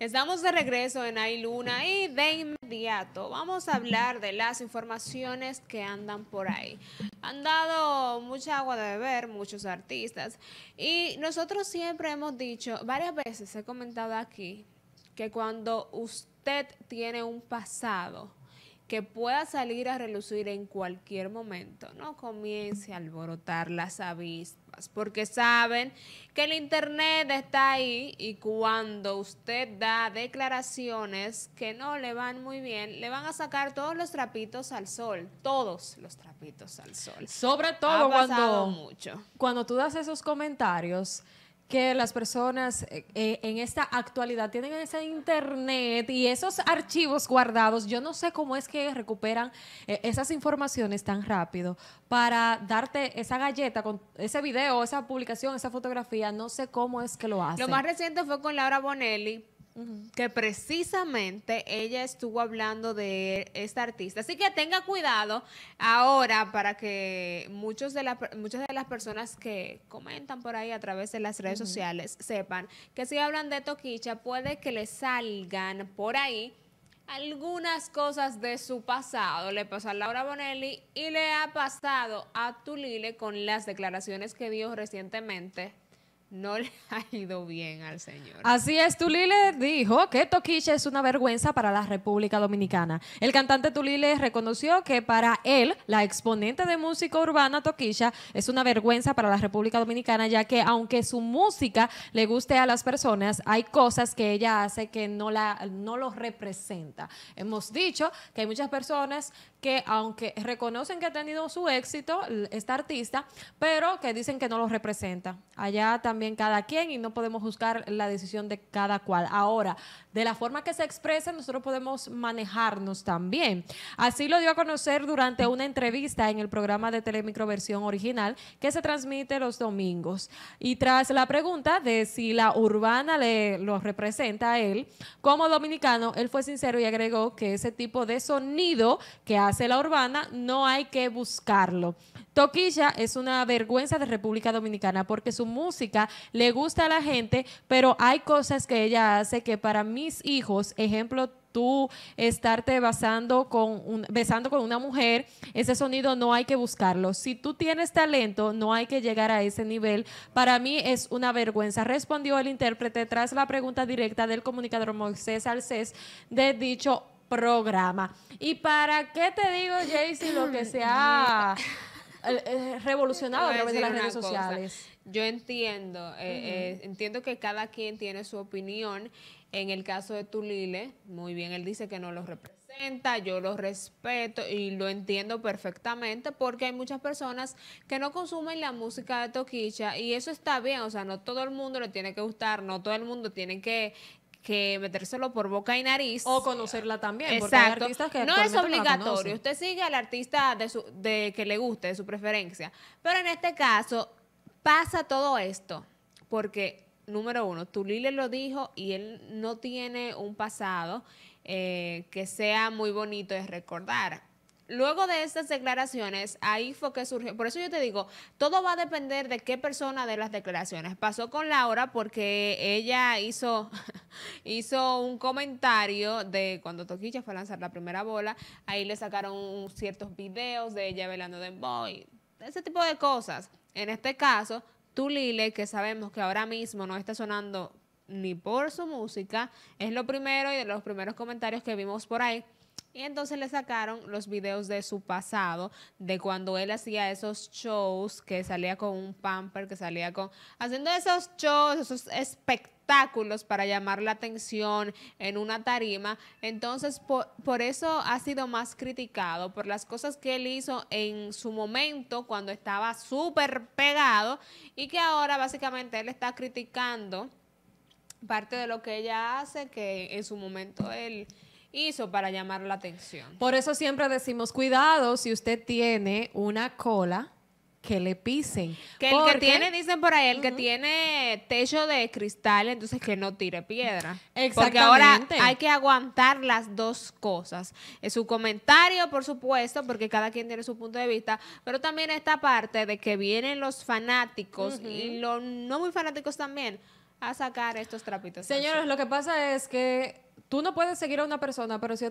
Estamos de regreso en Ay Luna y de inmediato vamos a hablar de las informaciones que andan por ahí. Han dado mucha agua de beber muchos artistas y nosotros siempre hemos dicho, varias veces he comentado aquí, que cuando usted tiene un pasado que pueda salir a relucir en cualquier momento, no comience a alborotar las avispas, porque saben que el internet está ahí y cuando usted da declaraciones que no le van muy bien, le van a sacar todos los trapitos al sol, todos los trapitos al sol. Sobre todo cuando tú das esos comentarios que las personas en esta actualidad tienen ese internet y esos archivos guardados. Yo no sé cómo es que recuperan esas informaciones tan rápido para darte esa galleta, con ese video, esa publicación, esa fotografía. No sé cómo es que lo hacen. Lo más reciente fue con Laura Bonelli, que precisamente ella estuvo hablando de esta artista. Así que tenga cuidado ahora para que muchas de las personas que comentan por ahí a través de las redes sociales sepan que si hablan de Tokischa puede que le salgan por ahí algunas cosas de su pasado. Le pasó a Laura Bonelli y le ha pasado a Tulile con las declaraciones que dio recientemente. No le ha ido bien al señor. Así es, Tulile dijo que Tokischa es una vergüenza para la República Dominicana. El cantante Tulile reconoció que para él, la exponente de música urbana Tokischa es una vergüenza para la República Dominicana, ya que aunque su música le guste a las personas, hay cosas que ella hace que no lo representa. Hemos dicho que hay muchas personas que aunque reconocen que ha tenido su éxito, esta artista, pero que dicen que no lo representa. Allá también cada quien y no podemos juzgar la decisión de cada cual. Ahora, de la forma que se expresa, nosotros podemos manejarnos también. Así lo dio a conocer durante una entrevista en el programa de Telemicro Versión Original que se transmite los domingos. Y tras la pregunta de si la urbana lo representa a él, como dominicano, él fue sincero y agregó que ese tipo de sonido que hace la urbana no hay que buscarlo. Tokischa es una vergüenza de República Dominicana porque su música le gusta a la gente, pero hay cosas que ella hace que para mis hijos, ejemplo, tú estarte besando con una mujer, ese sonido no hay que buscarlo. Si tú tienes talento, no hay que llegar a ese nivel. Para mí es una vergüenza, respondió el intérprete tras la pregunta directa del comunicador Moisés Alcés de dicho programa. ¿Y para qué te digo, Jaycee, lo que sea revolucionado a través de las redes sociales? Yo entiendo, entiendo que cada quien tiene su opinión. En el caso de Tulile, muy bien, él dice que no lo representa, yo lo respeto y lo entiendo perfectamente porque hay muchas personas que no consumen la música de Tokischa y eso está bien, o sea, no todo el mundo le tiene que gustar, no todo el mundo tiene que metérselo por boca y nariz. O conocerla también. Exacto. Porque hay artistas que no es obligatorio. Usted sigue al artista que le guste, de su preferencia. Pero en este caso pasa todo esto porque, número uno, Tulile lo dijo y él no tiene un pasado que sea muy bonito de recordar. Luego de estas declaraciones, ahí fue que surgió. Por eso yo te digo, todo va a depender de qué persona de las declaraciones. Pasó con Laura porque ella hizo un comentario de cuando Tokischa fue a lanzar la primera bola. Ahí le sacaron ciertos videos de ella bailando dembow, ese tipo de cosas. En este caso, Tulile, que sabemos que ahora mismo no está sonando ni por su música, es lo primero y de los primeros comentarios que vimos por ahí. Y entonces le sacaron los videos de su pasado, de cuando él hacía esos shows, que salía con un pamper, que salía haciendo esos shows, esos espectáculos para llamar la atención en una tarima. Entonces, por eso ha sido más criticado, por las cosas que él hizo en su momento, cuando estaba súper pegado, y que ahora básicamente él está criticando parte de lo que ella hace, que en su momento él hizo para llamar la atención. Por eso siempre decimos, cuidado si usted tiene una cola que le pisen. Que el que tiene, dicen por ahí, el que tiene techo de cristal, entonces que no tire piedra. Exactamente. Porque ahora hay que aguantar las dos cosas. Es su comentario, por supuesto, porque cada quien tiene su punto de vista, pero también esta parte de que vienen los fanáticos y los no muy fanáticos también a sacar estos trapitos. Señores, lo que pasa es que tú no puedes seguir a una persona, pero si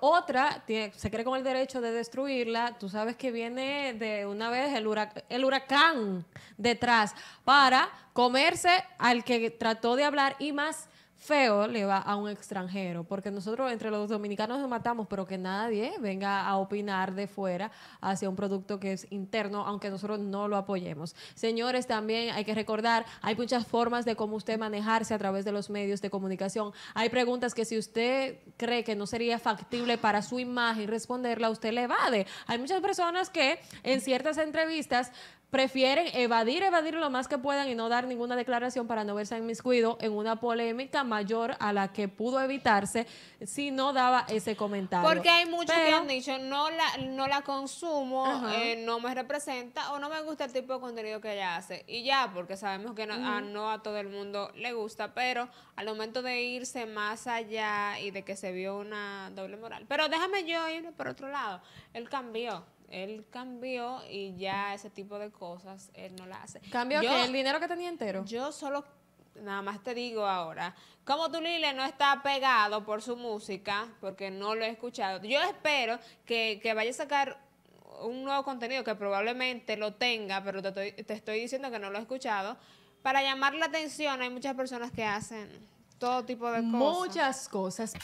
otra se cree con el derecho de destruirla, tú sabes que viene de una vez el huracán detrás para comerse al que trató de hablar, y más feo le va a un extranjero, porque nosotros entre los dominicanos nos matamos, pero que nadie venga a opinar de fuera hacia un producto que es interno, aunque nosotros no lo apoyemos. Señores, también hay que recordar, hay muchas formas de cómo usted manejarse a través de los medios de comunicación. Hay preguntas que si usted cree que no sería factible para su imagen responderla, usted le evade. Hay muchas personas que en ciertas entrevistas prefieren evadir lo más que puedan y no dar ninguna declaración para no verse inmiscuido en una polémica mayor a la que pudo evitarse si no daba ese comentario. Porque hay muchos que han dicho, no la consumo, no me representa o no me gusta el tipo de contenido que ella hace. Y ya, porque sabemos que no a todo el mundo le gusta, pero al momento de irse más allá y de que se vio una doble moral. Pero déjame yo ir por otro lado. Él cambió. Él cambió y ya ese tipo de cosas él no la hace. ¿Cambió qué? ¿El dinero que tenía entero? Yo solo, nada más te digo ahora, como Tulile no está pegado por su música, porque no lo he escuchado, yo espero que vaya a sacar un nuevo contenido, que probablemente lo tenga, pero te estoy diciendo que no lo he escuchado, para llamar la atención. Hay muchas personas que hacen todo tipo de cosas. Muchas cosas.